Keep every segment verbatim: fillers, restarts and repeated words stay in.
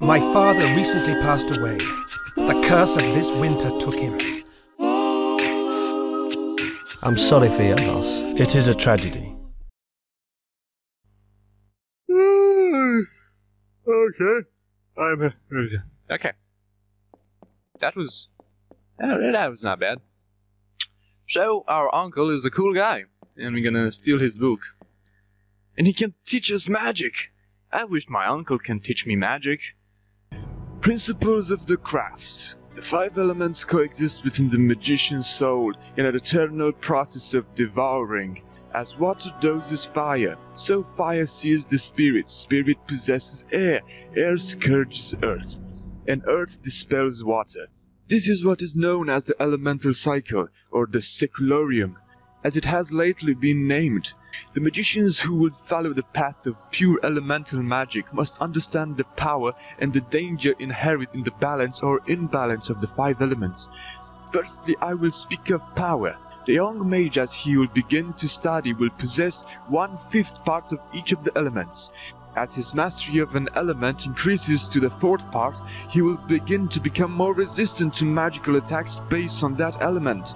My father recently passed away. The curse of this winter took him. I'm sorry for your loss. It is a tragedy. Okay. I'm... Okay. That was... That was not bad. So, our uncle is a cool guy, and we're gonna steal his book. And he can teach us magic! I wish my uncle can teach me magic. Principles of the craft. The five elements coexist within the magician's soul in an eternal process of devouring. As water doses fire, so fire sees the spirit, spirit possesses air, air scourges earth, and earth dispels water. This is what is known as the elemental cycle, or the Cyclorium, as it has lately been named. The magicians who would follow the path of pure elemental magic must understand the power and the danger inherent in the balance or imbalance of the five elements. Firstly, I will speak of power. The young mage, as he will begin to study, will possess one-fifth part of each of the elements. As his mastery of an element increases to the fourth part, he will begin to become more resistant to magical attacks based on that element.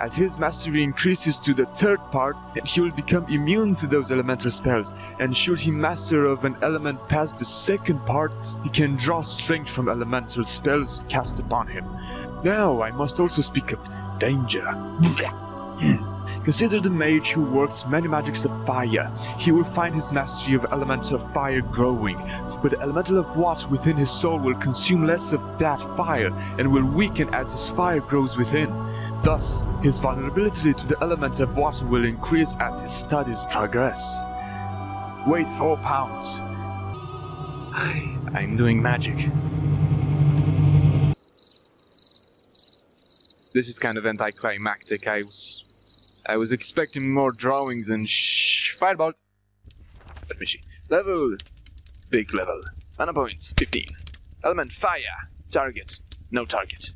As his mastery increases to the third part, he will become immune to those elemental spells, and should he master of an element past the second part, he can draw strength from elemental spells cast upon him. Now I must also speak of danger. Consider the mage who works many magics of fire. He will find his mastery of elemental fire growing, but the elemental of water within his soul will consume less of that fire and will weaken as his fire grows within. Thus, his vulnerability to the element of water will increase as his studies progress. Weight four pounds. I'm doing magic. This is kind of anticlimactic. I was, I was expecting more drawings and shh. Fireball. Let me see. Level. Big level. Mana points. Fifteen. Element fire. Target. No target.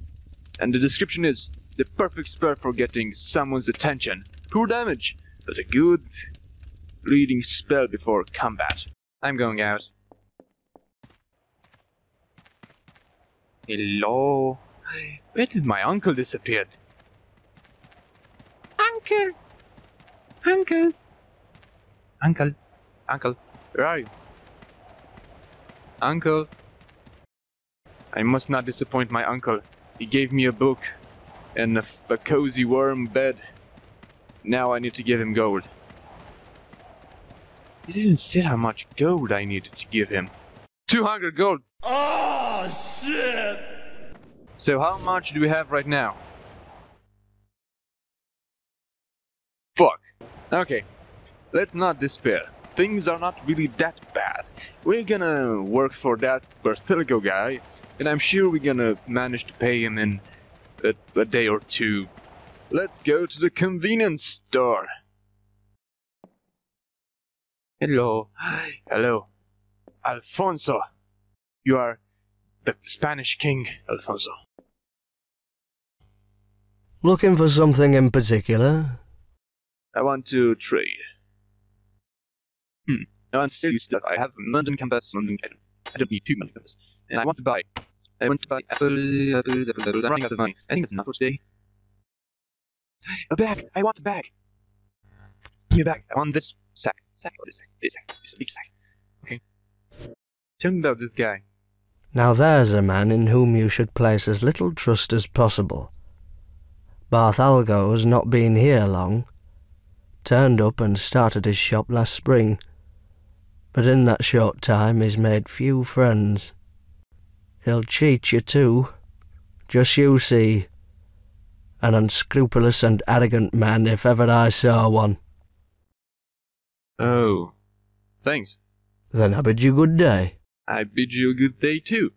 And the description is. The perfect spell for getting someone's attention. Poor damage, but a good reading spell before combat. I'm going out. Hello? Where did my uncle disappear? Uncle! Uncle! Uncle! Uncle! Where are you? Uncle! I must not disappoint my uncle. He gave me a book. And a, f a cozy worm bed. Now I need to give him gold. He didn't say how much gold I needed to give him. two hundred gold! Oh shit! So how much do we have right now? Fuck. Okay. Let's not despair. Things are not really that bad. We're gonna work for that Barthelago guy. And I'm sure we're gonna manage to pay him in... A, a day or two. Let's go to the convenience store. Hello. Hello. Alfonso. You are the Spanish king, Alfonso. Looking for something in particular? I want to trade. Hmm. I want to sell you stuff. I have London campus, London item. I don't need two London campus. And I want to buy... I want to buy apple, apple, apple, apples. I'm running out of money. I think that's enough for today. A bag! I want a bag! Give me a bag. I want this sack. Sack or this sack? This sack. This big sack. Okay. Tell me about this guy. Now there's a man in whom you should place as little trust as possible. Barthelago has not been here long. Turned up and started his shop last spring. But in that short time he's made few friends. He'll cheat you too, just you see. An unscrupulous and arrogant man if ever I saw one. Oh, thanks. Then I bid you good day. I bid you a good day too,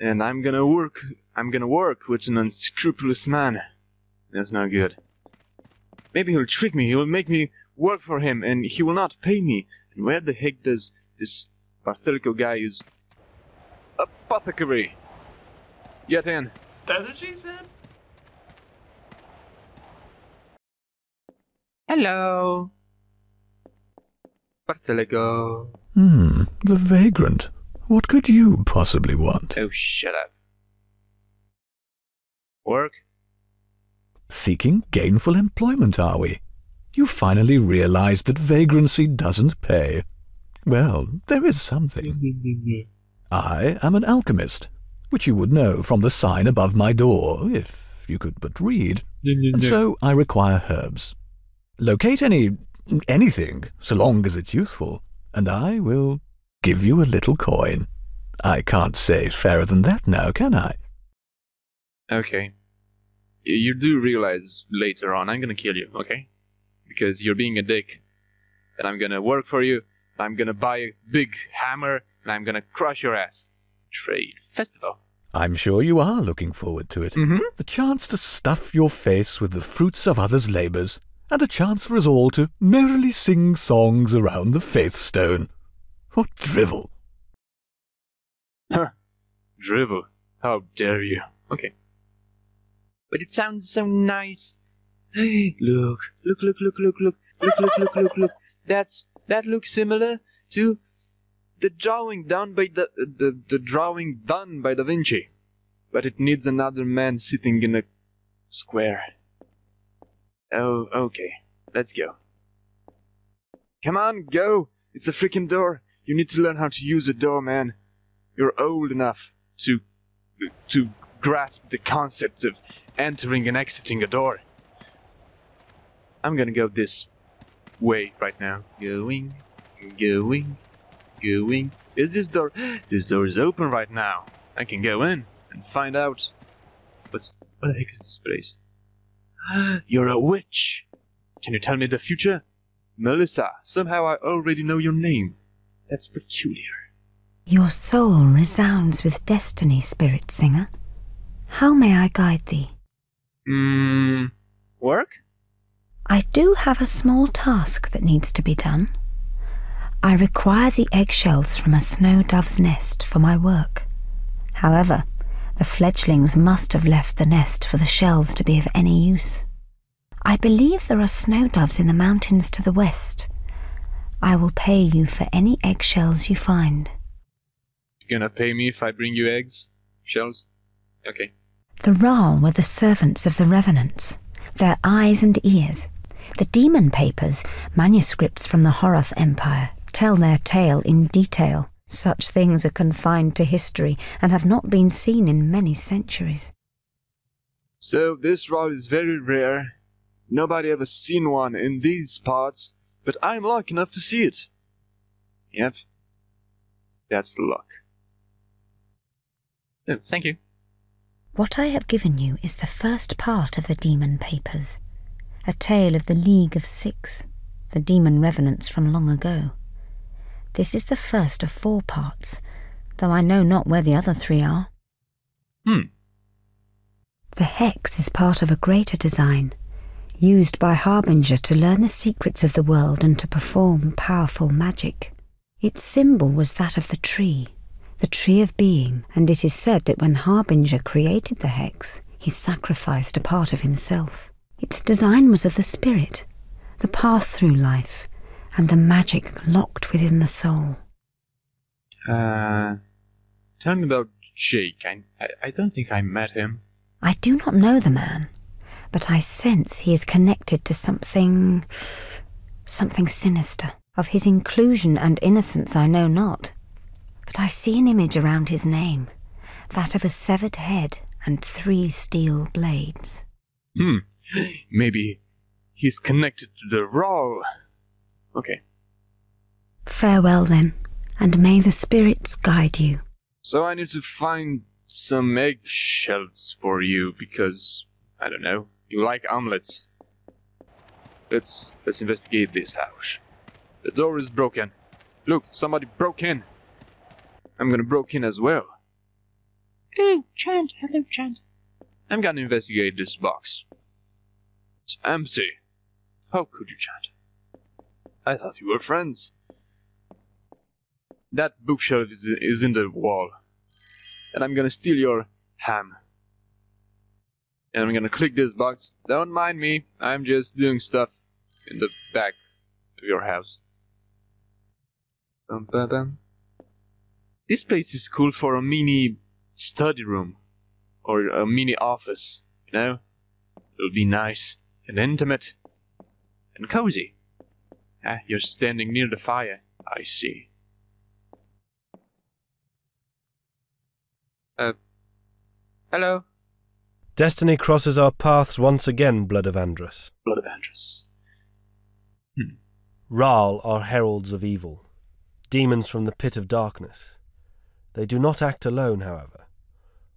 and I'm gonna work, I'm gonna work with an unscrupulous man. That's no good. Maybe he'll trick me, he'll make me work for him, and he will not pay me. And where the heck does this Parthelico guy is? Apothecary. Get in. That's what she said. Hello. Barthelago. Hmm, the vagrant. What could you possibly want? Oh, shut up. Work? Seeking gainful employment, are we? You finally realize that vagrancy doesn't pay. Well, there is something. I am an alchemist, which you would know from the sign above my door, if you could but read. And so I require herbs. Locate any... anything, so long as it's useful, and I will give you a little coin. I can't say fairer than that now, can I? Okay. You do realize later on I'm gonna kill you, okay? Because you're being a dick, and I'm gonna work for you, and I'm gonna buy a big hammer, and I'm gonna crush your ass. Trade festival. I'm sure you are looking forward to it. Mm-hmm. The chance to stuff your face with the fruits of others' labours, and a chance for us all to merrily sing songs around the Faith Stone. What drivel! Huh. Drivel. How dare you. Okay. But it sounds so nice. Look, look, look, look, look, look, look, look, look, look, look. That's, that looks similar to the drawing done by the, the, the drawing done by Da Vinci. But it needs another man sitting in a square. Oh, okay. Let's go. Come on, go! It's a freaking door. You need to learn how to use a door, man. You're old enough to... to grasp the concept of entering and exiting a door. I'm gonna go this way right now. Going, going, going. Is this door... This door is open right now. I can go in and find out... What's... What the heck is this place? You're a witch! Can you tell me the future? Melissa, somehow I already know your name. That's peculiar. Your soul resounds with destiny, spirit singer. How may I guide thee? Mmm... Work? I do have a small task that needs to be done. I require the eggshells from a snow dove's nest for my work. However, the fledglings must have left the nest for the shells to be of any use. I believe there are snow doves in the mountains to the west. I will pay you for any eggshells you find. You're gonna pay me if I bring you eggs? Shells? Okay. The Raal were the servants of the Revenants, their eyes and ears. The Demon Papers, manuscripts from the Horath Empire, tell their tale in detail. Such things are confined to history and have not been seen in many centuries. So this Raal is very rare. Nobody ever seen one in these parts, but I'm lucky enough to see it. Yep. That's luck. Oh, thank you. What I have given you is the first part of the Demon Papers, a tale of the League of Six, the demon revenants from long ago. This is the first of four parts, though I know not where the other three are. Hmm. The Hex is part of a greater design, used by Harbinger to learn the secrets of the world and to perform powerful magic. Its symbol was that of the tree, the Tree of Being, and it is said that when Harbinger created the Hex, he sacrificed a part of himself. Its design was of the spirit, the path through life, and the magic locked within the soul. Uh... Tell me about Jake. I, I, I don't think I met him. I do not know the man, but I sense he is connected to something... something sinister. Of his inclusion and innocence I know not, but I see an image around his name, that of a severed head and three steel blades. Hmm. Maybe he's connected to the Raal... Okay. Farewell then, and may the spirits guide you. So I need to find some eggshells for you because, I don't know, you like omelets. Let's, let's investigate this house. The door is broken. Look, somebody broke in. I'm gonna broke in as well. Hey, Chant, hello Chant. I'm gonna investigate this box. It's empty. How could you, Chant? I thought you were friends. That bookshelf is, is in the wall. And I'm gonna steal your ham. And I'm gonna click this box. Don't mind me, I'm just doing stuff in the back of your house. Bum, bum, bum. This place is cool for a mini study room or a mini office, you know? It'll be nice and intimate and cozy. Ah, you're standing near the fire, I see. Uh, hello? Destiny crosses our paths once again, Blood of Andrus. Blood of Andrus. Hmm. Raal are heralds of evil, demons from the pit of darkness. They do not act alone, however.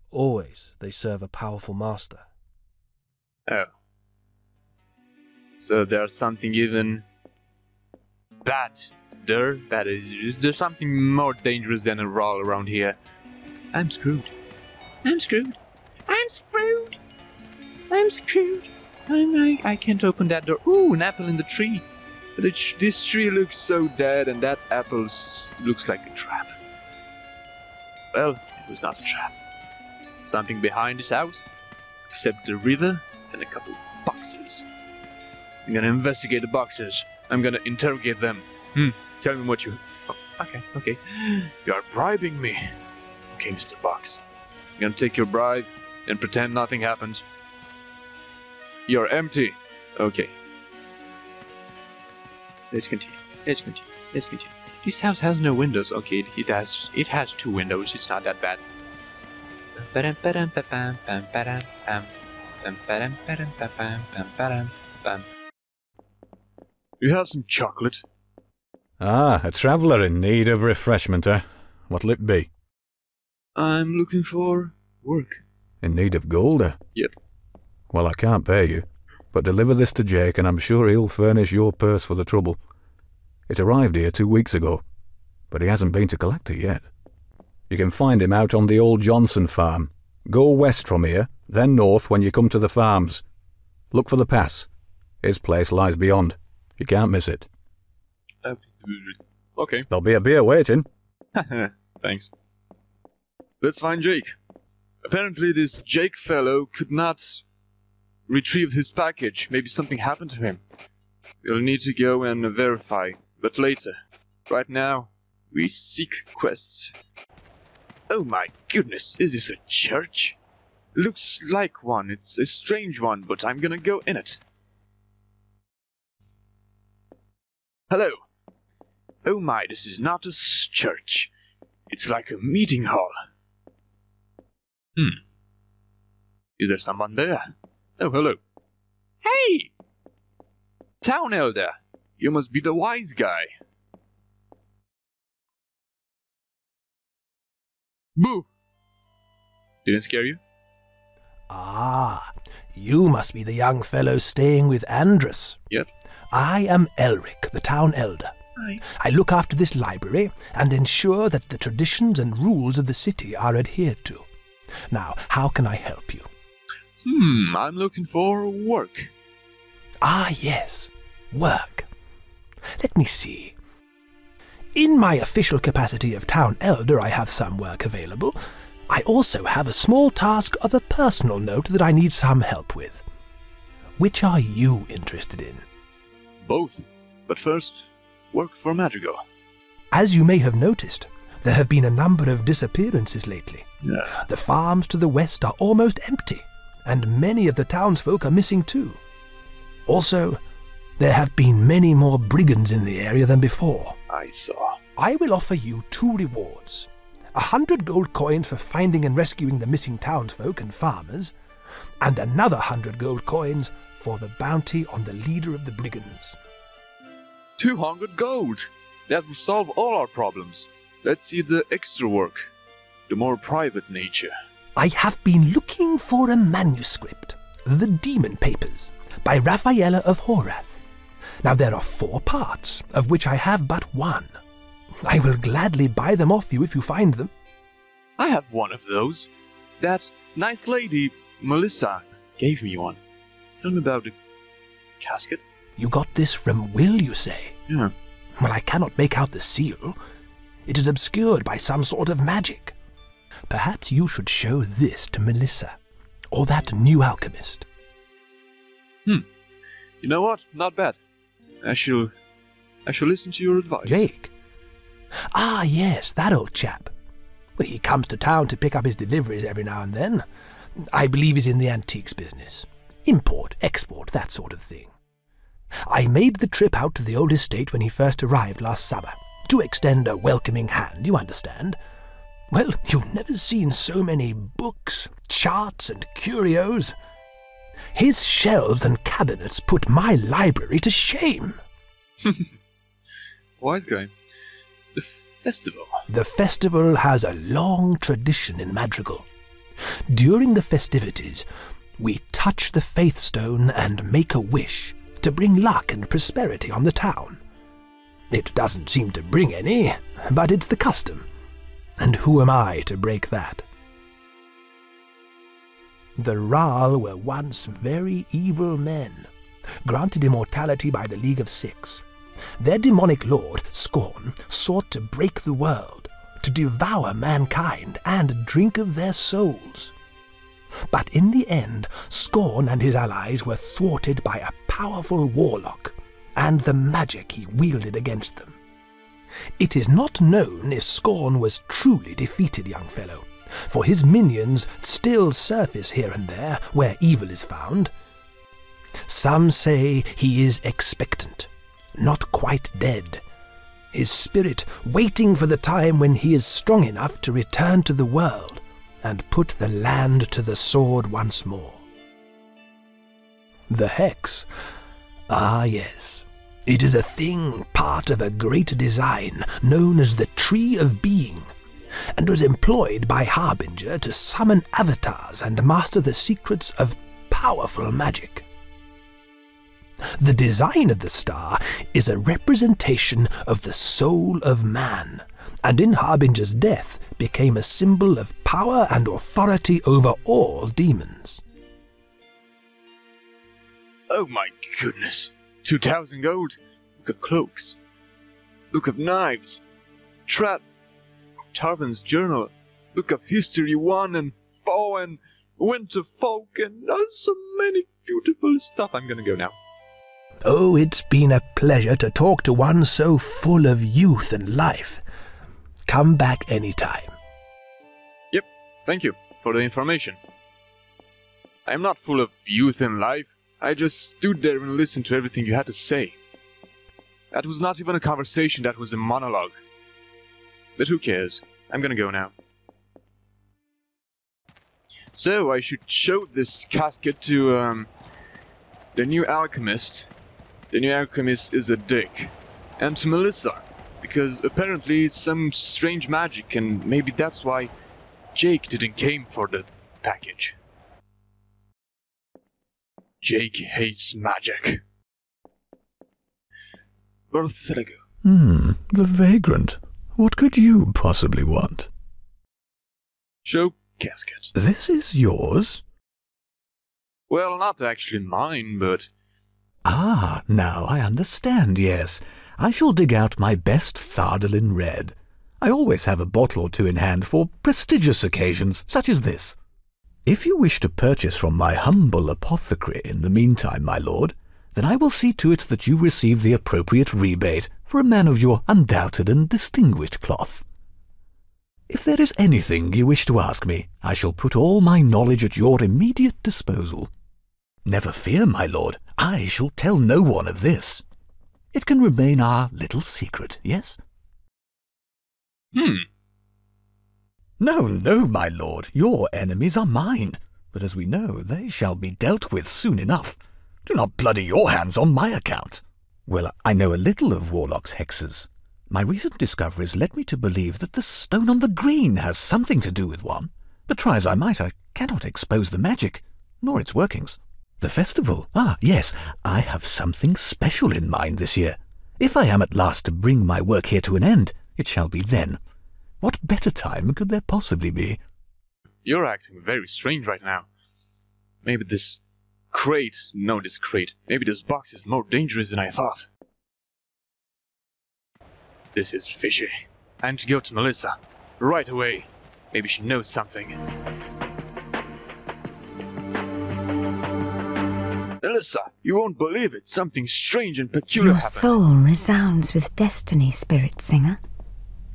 Always they serve a powerful master. Oh. So there's something even bad there? Bad is, is there something more dangerous than a Raal around here? I'm screwed. I'm screwed. I'm screwed. I'm screwed. I'm, I, I can't open that door. Ooh, an apple in the tree. But it sh this tree looks so dead, and that apple s looks like a trap. Well, it was not a trap. Something behind this house, except the river and a couple of boxes. I'm gonna investigate the boxes. I'm gonna interrogate them. Hmm, tell me what you... Oh, okay, okay. You are bribing me. Okay, Mister Box. I'm gonna take your bribe and pretend nothing happened. You're empty. Okay. Let's continue. Let's continue. Let's continue. This house has no windows. Okay, it has it has two windows. It's not that bad. You have some chocolate. Ah, a traveller in need of refreshment, eh? What'll it be? I'm looking for work. In need of gold, eh? Yep. Well, I can't pay you, but deliver this to Jake, and I'm sure he'll furnish your purse for the trouble. It arrived here two weeks ago, but he hasn't been to collect it yet. You can find him out on the old Johnson farm. Go west from here, then north when you come to the farms. Look for the pass. His place lies beyond. You can't miss it. Uh, okay. There'll be a beer waiting. Thanks. Let's find Jake. Apparently this Jake fellow could not retrieve his package. Maybe something happened to him. We'll need to go and verify. But later. Right now, we seek quests. Oh my goodness, is this a church? Looks like one. It's a strange one, but I'm gonna go in it. Hello. Oh my, this is not a church. It's like a meeting hall. Hmm. Is there someone there? Oh, hello. Hey! Town Elder, you must be the wise guy. Boo! Didn't scare you? Ah, you must be the young fellow staying with Andrus. Yep. I am Elric, the Town Elder. Hi. I look after this library and ensure that the traditions and rules of the city are adhered to. Now, how can I help you? Hmm, I'm looking for work. Ah, yes. Work. Let me see. In my official capacity of Town Elder, I have some work available. I also have a small task of a personal note that I need some help with. Which are you interested in? Both. But first, work for Madrigal. As you may have noticed, there have been a number of disappearances lately. Yeah. The farms to the west are almost empty, and many of the townsfolk are missing too. Also, there have been many more brigands in the area than before. I saw. I will offer you two rewards. A hundred gold coins for finding and rescuing the missing townsfolk and farmers, and another hundred gold coins for the bounty on the leader of the brigands. Two hundred gold! That will solve all our problems. Let's see the extra work, the more private nature. I have been looking for a manuscript, the Demon Papers, by Raphaela of Horath. Now there are four parts, of which I have but one. I will gladly buy them off you if you find them. I have one of those. That nice lady, Melissa, gave me one. Tell me about the casket. You got this from Will, you say? Yeah. Well, I cannot make out the seal. It is obscured by some sort of magic. Perhaps you should show this to Melissa, or that new alchemist. Hmm. You know what? Not bad. I shall... I shall listen to your advice. Jake? Ah, yes, that old chap. But he comes to town to pick up his deliveries every now and then. I believe he's in the antiques business. Import, export, that sort of thing. I made the trip out to the old estate when he first arrived last summer, to extend a welcoming hand, you understand. Well, you've never seen so many books, charts, and curios. His shelves and cabinets put my library to shame. Wise guy. The festival. The festival has a long tradition in Madrigal. During the festivities, we touch the Faith Stone and make a wish to bring luck and prosperity on the town. It doesn't seem to bring any, but it's the custom. And who am I to break that? The Raal were once very evil men, granted immortality by the League of Six. Their demonic lord, Scorn, sought to break the world, to devour mankind and drink of their souls. But in the end, Scorn and his allies were thwarted by a powerful warlock and the magic he wielded against them. It is not known if Scorn was truly defeated, young fellow, for his minions still surface here and there where evil is found. Some say he is expectant, not quite dead, his spirit waiting for the time when he is strong enough to return to the world and put the land to the sword once more. The Hex. Ah, yes. It is a thing, part of a great design, known as the Tree of Being, and was employed by Harbinger to summon avatars and master the secrets of powerful magic. The design of the star is a representation of the soul of man, and in Harbinger's death became a symbol of power and authority over all demons. Oh my goodness! Two thousand gold, look of cloaks, look of knives, trap, Tarvan's journal, look of history one and four and winter folk, and oh, so many beautiful stuff. I'm gonna go now. Oh, it's been a pleasure to talk to one so full of youth and life. Come back anytime. Yep, thank you for the information. I'm not full of youth and life. I just stood there and listened to everything you had to say. That was not even a conversation, that was a monologue. But who cares? I'm gonna go now. So, I should show this casket to um, the new alchemist. The new alchemist is a dick. And to Melissa, because apparently it's some strange magic, and maybe that's why Jake didn't came for the package. Jake hates magic. Barthelago. Hmm, the vagrant. What could you possibly want? Show casket. This is yours? Well, not actually mine, but... Ah, now I understand, yes. I shall dig out my best Thardolin red. I always have a bottle or two in hand for prestigious occasions, such as this. If you wish to purchase from my humble apothecary in the meantime, my lord, then I will see to it that you receive the appropriate rebate for a man of your undoubted and distinguished cloth. If there is anything you wish to ask me, I shall put all my knowledge at your immediate disposal. Never fear, my lord, I shall tell no one of this. It can remain our little secret, yes? Hmm. No, no, my lord, your enemies are mine, but as we know, they shall be dealt with soon enough. Do not bloody your hands on my account. Well, I know a little of warlocks' hexes. My recent discoveries led me to believe that the stone on the green has something to do with one, but try as I might, I cannot expose the magic, nor its workings. The festival, ah, yes, I have something special in mind this year. If I am at last to bring my work here to an end, it shall be then. What better time could there possibly be? You're acting very strange right now. Maybe this crate... No, this crate. Maybe this box is more dangerous than I thought. This is fishy. I need to go to Melissa. Right away. Maybe she knows something. Melissa, you won't believe it. Something strange and peculiar happened. Your soul resounds with destiny, spirit singer.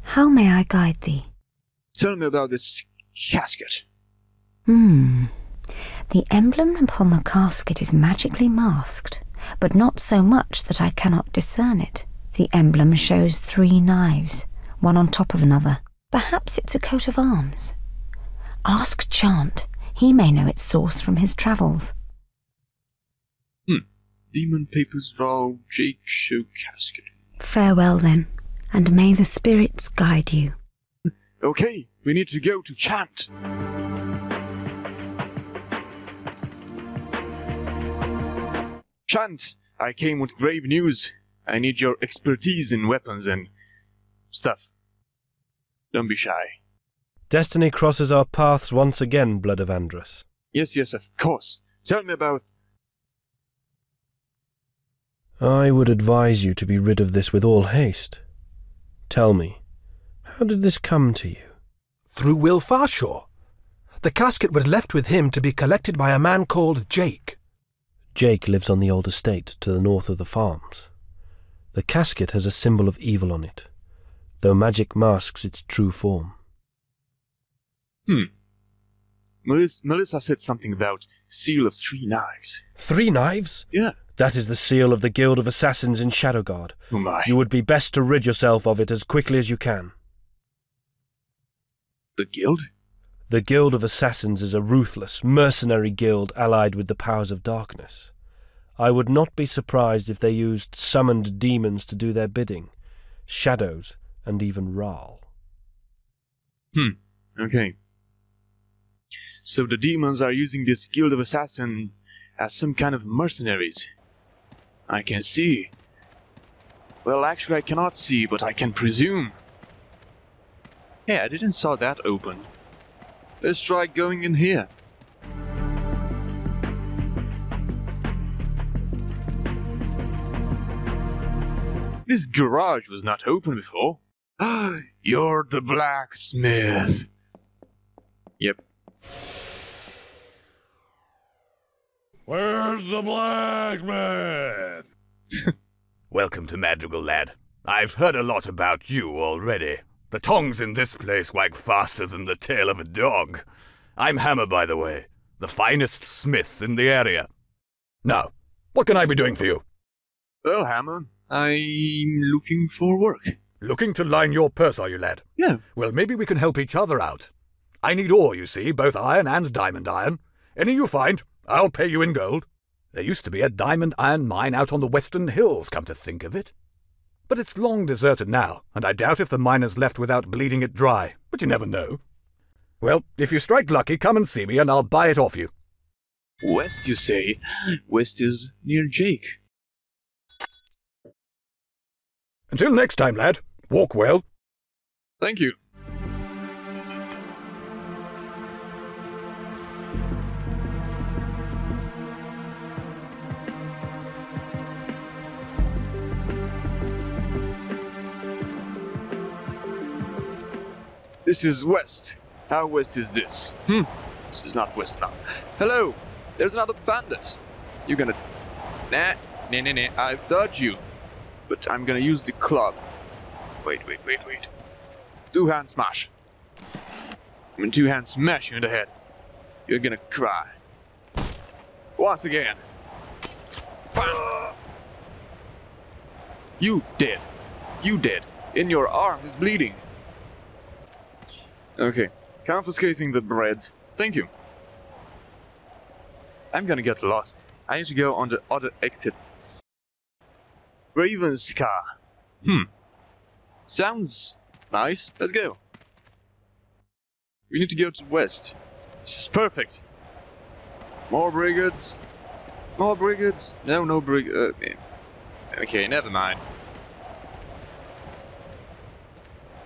How may I guide thee? Tell me about this casket. Hmm. The emblem upon the casket is magically masked, but not so much that I cannot discern it. The emblem shows three knives, one on top of another. Perhaps it's a coat of arms. Ask Chant. He may know its source from his travels. Hmm. Demon Papers, Raal, Jake Show Casket. Farewell, then, and may the spirits guide you. Okay, we need to go to Chant. Chant, I came with grave news. I need your expertise in weapons and stuff. Don't be shy. Destiny crosses our paths once again, Blood of Andrus. Yes, yes, of course. Tell me about... I would advise you to be rid of this with all haste. Tell me, how did this come to you? Through Will Farshaw. The casket was left with him to be collected by a man called Jake. Jake lives on the old estate to the north of the farms. The casket has a symbol of evil on it, though magic masks its true form. Hmm. Melissa said something about seal of three knives. Three knives? Yeah. That is the seal of the Guild of Assassins in Shadowguard. Oh my. You would be best to rid yourself of it as quickly as you can. The Guild? The Guild of Assassins is a ruthless, mercenary guild allied with the powers of darkness. I would not be surprised if they used summoned demons to do their bidding, shadows, and even Raal. Hmm, okay. So the demons are using this Guild of Assassins as some kind of mercenaries. I can see. Well, actually I cannot see, but I can presume. Hey, I didn't saw that open. Let's try going in here. This garage was not open before. You're the blacksmith. Yep. Where's the blacksmith? Welcome to Madrigal, lad. I've heard a lot about you already. The tongs in this place wag faster than the tail of a dog. I'm Hammer, by the way, the finest smith in the area. Now, what can I be doing for you? Well, Hammer, I'm looking for work. Looking to line your purse, are you, lad? Yeah. Well, maybe we can help each other out. I need ore, you see, both iron and diamond iron. Any you find, I'll pay you in gold. There used to be a diamond iron mine out on the western hills, come to think of it. But it's long deserted now, and I doubt if the miners left without bleeding it dry. But you never know. Well, if you strike lucky, come and see me, and I'll buy it off you. West, you say? West is near Jake. Until next time, lad. Walk well. Thank you. This is west. How west is this? Hmm. This is not west enough. Hello. There's another bandit. You're gonna... Nah. Nah, nah, nah. I've dodged you. But I'm gonna use the club. Wait, wait, wait, wait. Two-hand smash. I'm gonna two-hand smash you in the head. You're gonna cry. Once again. Bam! You dead. You dead. In your arm is bleeding. Okay. Confiscating the bread. Thank you. I'm gonna get lost. I need to go on the other exit. Ravenscar. Hmm. Sounds nice. Let's go. We need to go to the west. This is perfect. More brigades. More brigades. No, no brig... Uh, okay, never mind.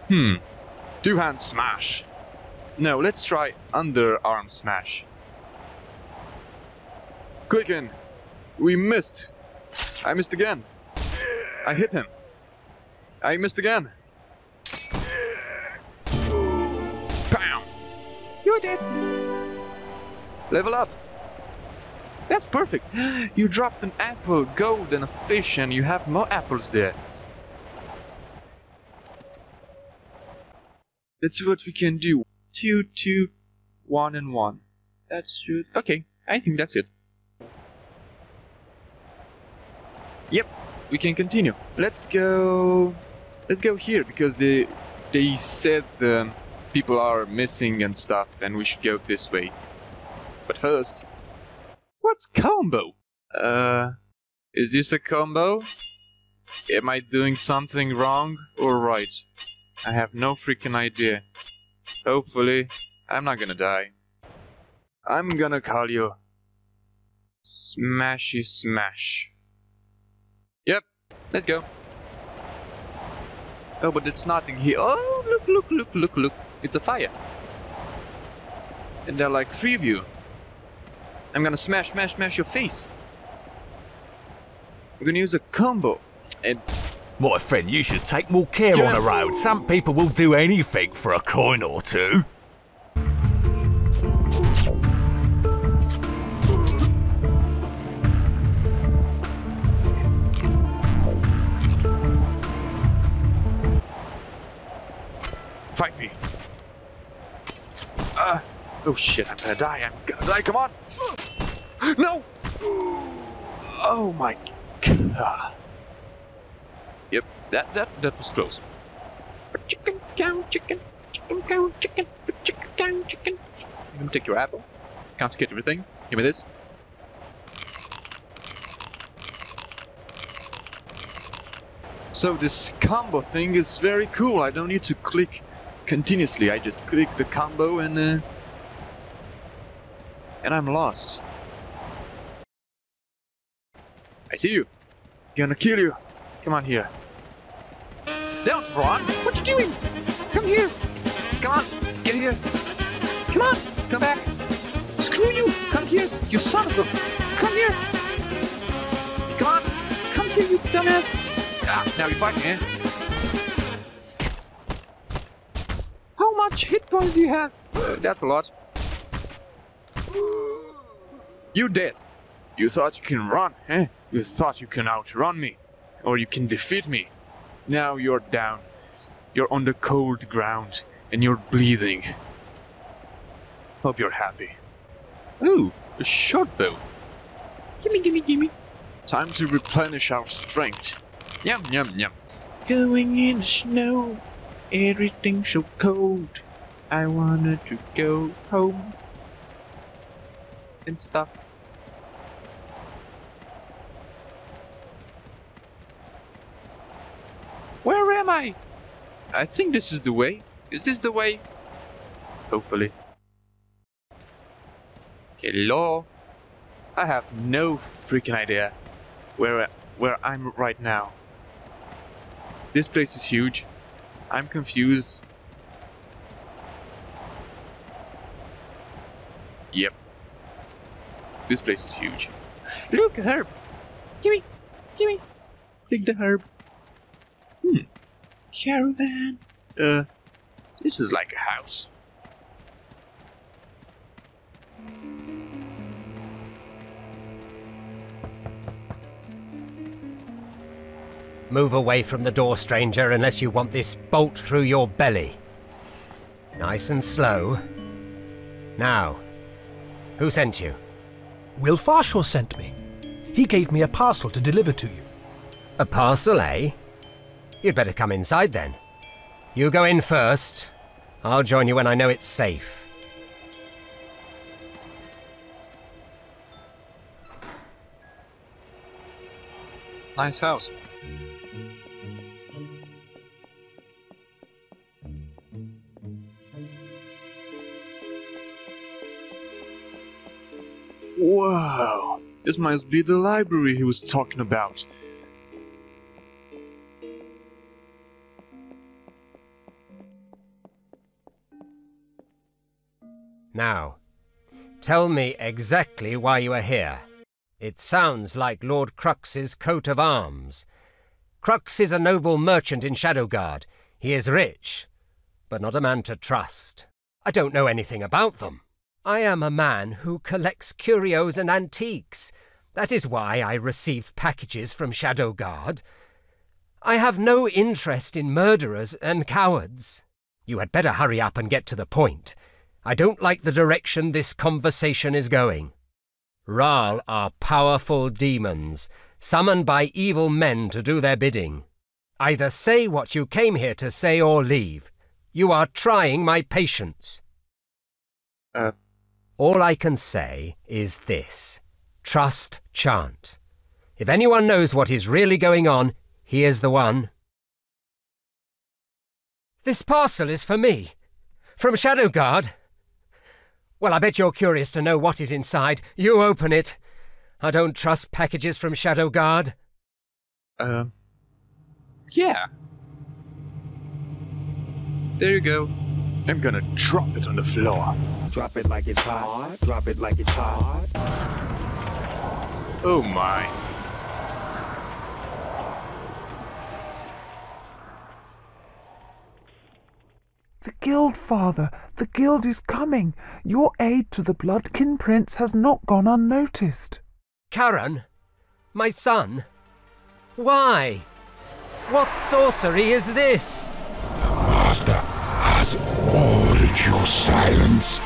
Hmm. Two-hand smash. No, let's try underarm smash. Quicken. We missed. I missed again. I hit him. I missed again. Bam! You did. Level up. That's perfect. You dropped an apple, gold, and a fish, and you have more apples there. Let's see what we can do. Two, two, one, and one. That's good. Okay, I think that's it. Yep, we can continue. Let's go. Let's go here because they they said um, people are missing and stuff, and we should go this way. But first, what's combo? Uh, is this a combo? Am I doing something wrong or right? I have no freaking idea. Hopefully, I'm not gonna die. I'm gonna call you Smashy Smash. Yep, let's go. Oh, but it's nothing here. Oh, look, look, look, look, look. It's a fire. And they're like, free of you. I'm gonna smash, smash, smash your face. We're gonna use a combo. And my friend, you should take more care on the road. Some people will do anything for a coin or two. Fight me. Uh, oh shit, I'm gonna die, I'm gonna die, come on! No! Oh my god. Yep, that that that was close. Chicken cow chicken, chicken cow chicken, chicken cow chicken. I'm gonna take your apple. Confiscate everything. Give me this. So this combo thing is very cool. I don't need to click continuously. I just click the combo and uh, and I'm lost. I see you. I'm gonna kill you. Come on here. Don't run! What you doing? Come here! Come on! Get here! Come on! Come back! Screw you! Come here! You son of a... Come here! Come on! Come here, you dumbass! Ah, now you fight me, eh? How much hit points do you have? Uh, that's a lot. You dead! You thought you can run, eh? You thought you can outrun me. Or you can defeat me. Now you're down. You're on the cold ground. And you're bleeding. Hope you're happy. Ooh, a short bow. Gimme, gimme, gimme. Time to replenish our strength. Yum, yum, yum. Going in the snow. Everything's so cold. I wanted to go home. And stuff. Where am I? I think this is the way. Is this the way? Hopefully. Hello? I have no freaking idea where where I'm right now. This place is huge. I'm confused. Yep. This place is huge. Look, a herb! Gimme! Gimme! Take the herb. Hmm. Caravan. Uh, this is like a house. Move away from the door, stranger, unless you want this bolt through your belly. Nice and slow. Now, who sent you? Will Farshaw sent me. He gave me a parcel to deliver to you. A parcel, eh? You'd better come inside then. You go in first. I'll join you when I know it's safe. Nice house. Wow, this must be the library he was talking about. Now, tell me exactly why you are here. It sounds like Lord Crux's coat of arms. Crux is a noble merchant in Shadowguard. He is rich, but not a man to trust. I don't know anything about them. I am a man who collects curios and antiques. That is why I receive packages from Shadowguard. I have no interest in murderers and cowards. You had better hurry up and get to the point. I don't like the direction this conversation is going. Raal are powerful demons, summoned by evil men to do their bidding. Either say what you came here to say or leave. You are trying my patience. Uh. All I can say is this. Trust Chant. If anyone knows what is really going on, he is the one. This parcel is for me. From Shadowguard. Well, I bet you're curious to know what is inside. You open it. I don't trust packages from Shadowguard. Um... Uh, yeah. There you go. I'm gonna drop it on the floor. Drop it like it's hot. Drop it like it's hot. Oh my. The Guild, Father. The Guild is coming. Your aid to the Bloodkin Prince has not gone unnoticed. Karan, my son. Why? What sorcery is this? The Master has ordered you silenced.